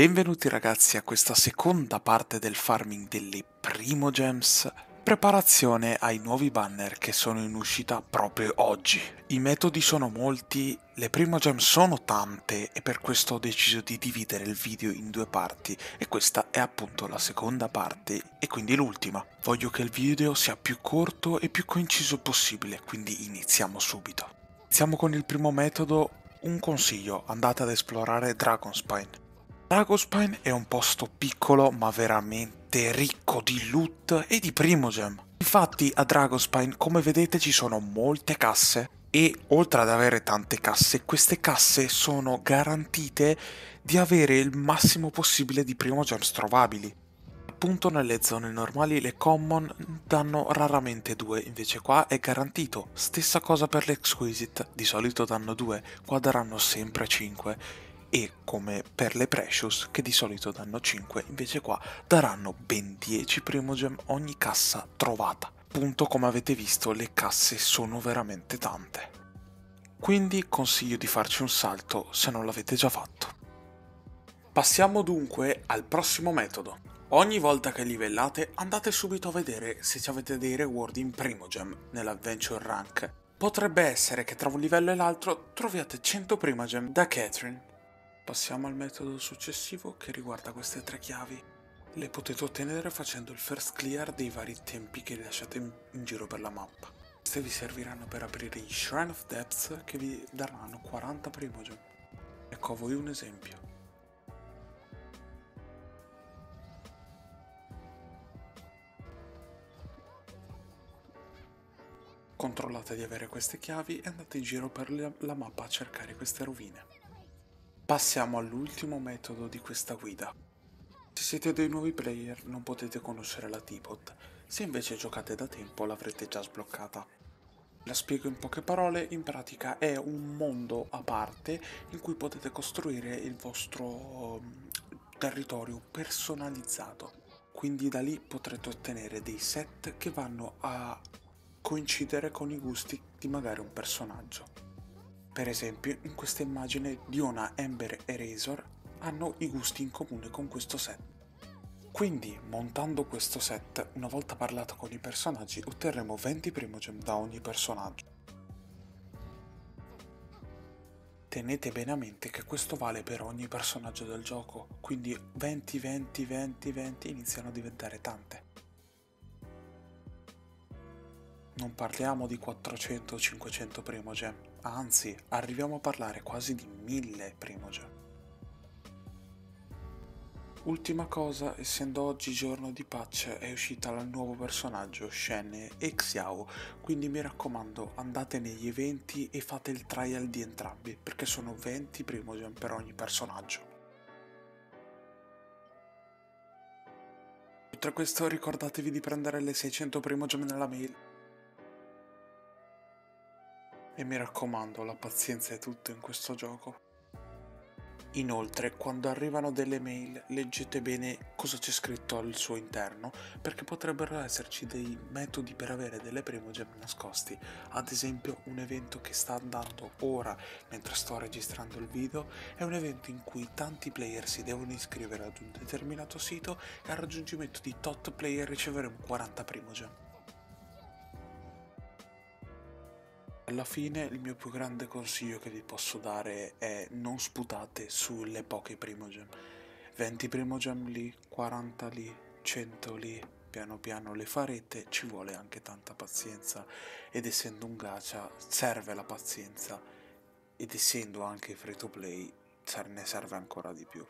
Benvenuti ragazzi a questa seconda parte del farming delle Primogems, preparazione ai nuovi banner che sono in uscita proprio oggi. I metodi sono molti, le Primogems sono tante e per questo ho deciso di dividere il video in due parti e questa è appunto la seconda parte e quindi l'ultima. Voglio che il video sia più corto e più conciso possibile, quindi iniziamo subito. Iniziamo con il primo metodo, un consiglio, andate ad esplorare Dragonspine. Dragonspine è un posto piccolo ma veramente ricco di loot e di primogem. Infatti a Dragonspine, come vedete, ci sono molte casse e oltre ad avere tante casse, queste casse sono garantite di avere il massimo possibile di primogems trovabili. Appunto nelle zone normali le common danno raramente due, invece qua è garantito. Stessa cosa per le exquisite, di solito danno due, qua daranno sempre 5. E come per le Precious, che di solito danno 5, invece qua daranno ben 10 primogem ogni cassa trovata. Appunto, come avete visto, le casse sono veramente tante. Quindi consiglio di farci un salto se non l'avete già fatto. Passiamo dunque al prossimo metodo. Ogni volta che livellate andate subito a vedere se ci avete dei reward in primogem nell'Adventure Rank. Potrebbe essere che tra un livello e l'altro troviate 100 primogem da Catherine. Passiamo al metodo successivo che riguarda queste tre chiavi. Le potete ottenere facendo il first clear dei vari tempi che lasciate in giro per la mappa. Queste vi serviranno per aprire i Shrine of Depths che vi daranno 40 primogem. Ecco a voi un esempio. Controllate di avere queste chiavi e andate in giro per la mappa a cercare queste rovine. Passiamo all'ultimo metodo di questa guida. Se siete dei nuovi player non potete conoscere la Teapot, se invece giocate da tempo l'avrete già sbloccata. La spiego in poche parole, in pratica è un mondo a parte in cui potete costruire il vostro territorio personalizzato. Quindi da lì potrete ottenere dei set che vanno a coincidere con i gusti di magari un personaggio. Per esempio, in questa immagine Diona, Ember e Razor hanno i gusti in comune con questo set. Quindi, montando questo set, una volta parlato con i personaggi, otterremo 20 primogem da ogni personaggio. Tenete bene a mente che questo vale per ogni personaggio del gioco, quindi 20, 20, 20, 20 iniziano a diventare tante. Non parliamo di 400 o 500 primogem, anzi, arriviamo a parlare quasi di 1000 primogem. Ultima cosa, essendo oggi giorno di patch, è uscita il nuovo personaggio, Shen e Xiao, quindi mi raccomando, andate negli eventi e fate il trial di entrambi, perché sono 20 primogem per ogni personaggio. Oltre a questo, ricordatevi di prendere le 600 primogem nella mail. E mi raccomando, la pazienza è tutto in questo gioco. Inoltre, quando arrivano delle mail, leggete bene cosa c'è scritto al suo interno, perché potrebbero esserci dei metodi per avere delle primogem nascosti. Ad esempio, un evento che sta andando ora, mentre sto registrando il video, è un evento in cui tanti player si devono iscrivere ad un determinato sito e al raggiungimento di tot player riceveremo 40 primogem. Alla fine il mio più grande consiglio che vi posso dare è non sputate sulle poche primogem. 20 primogem lì, 40 lì, 100 lì, piano piano le farete, ci vuole anche tanta pazienza ed essendo un gacha serve la pazienza ed essendo anche free to play ne serve ancora di più.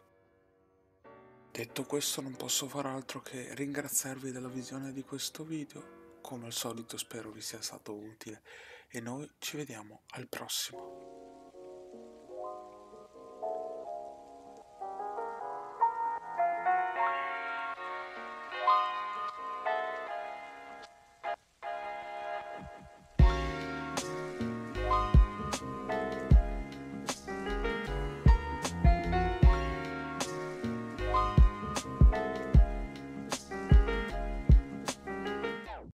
Detto questo non posso far altro che ringraziarvi della visione di questo video. Come al solito spero vi sia stato utile e noi ci vediamo al prossimo.